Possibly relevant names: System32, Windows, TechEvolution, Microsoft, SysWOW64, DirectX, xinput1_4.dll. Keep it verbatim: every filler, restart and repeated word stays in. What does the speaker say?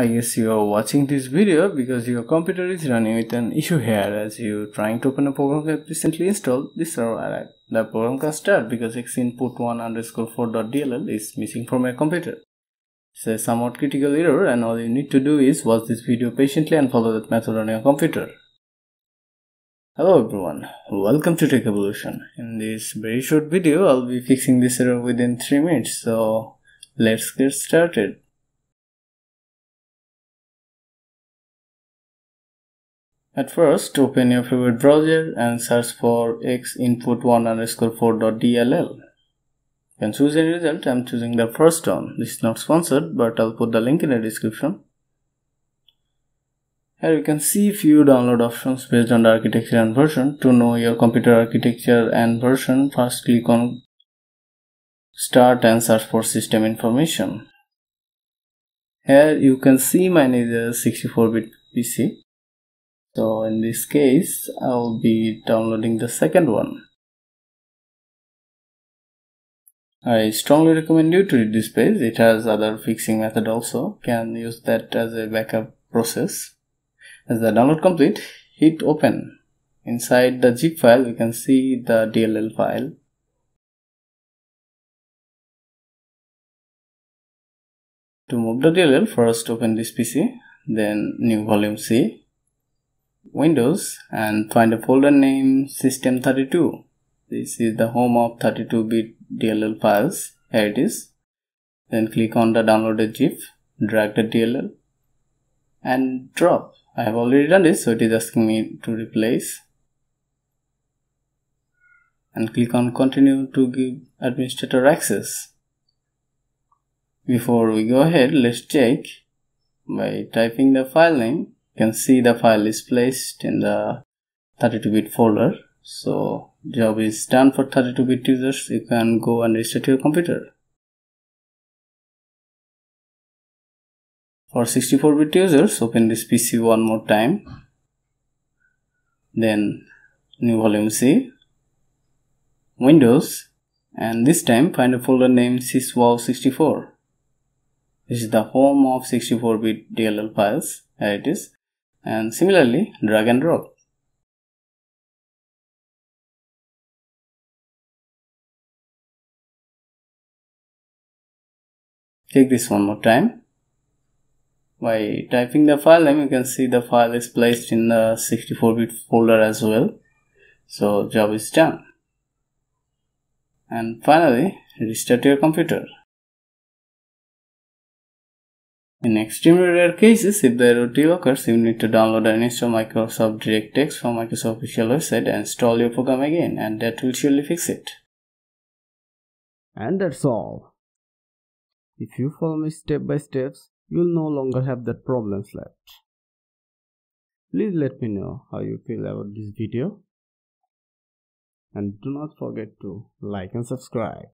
I guess you are watching this video because your computer is running with an issue here, as you are trying to open a program you have recently installed. This server arrived. The program can start because xinput one underscore four dot d l l is missing from your computer. It's a somewhat critical error, and all you need to do is watch this video patiently and follow that method on your computer. Hello everyone, welcome to TechEvolution. In this very short video, I'll be fixing this error within three minutes, so let's get started. At first, open your favorite browser and search for xinput one underscore four dot d l l. You can choose any result. I'm choosing the first one. This is not sponsored, but I'll put the link in the description. Here you can see few download options based on the architecture and version. To know your computer architecture and version, first click on Start and search for system information. Here you can see mine is a sixty-four bit P C. So in this case, I will be downloading the second one. I strongly recommend you to read this page. It has other fixing method also. Can use that as a backup process. As the download complete, hit open. Inside the zip file, you can see the D L L file. To move the D L L, first open this P C, then new volume C. Windows, and find a folder named system thirty-two. This is the home of thirty-two bit D L L files. Here it is. Then click on the downloaded zip, drag the D L L and drop. I have already done this, so it is asking me to replace, and click on continue to give administrator access. Before we go ahead, let's check by typing the file name. You can see the file is placed in the thirty-two bit folder, so job is done for thirty-two bit users. You can go and restart your computer. For sixty-four bit users, open this P C one more time, then new volume C, Windows, and this time find a folder named syswow sixty-four. This is the home of sixty-four bit D L L files. Here it is. And similarly, drag and drop. Check this one more time. By typing the file name, you can see the file is placed in the sixty-four bit folder as well. So job is done. And finally, restart your computer. In extremely rare cases, if the error still occurs, you need to download and install Microsoft DirectX from Microsoft official website and install your program again, and that will surely fix it. And that's all. If you follow me step by steps, you'll no longer have that problems left. Please let me know how you feel about this video, and do not forget to like and subscribe.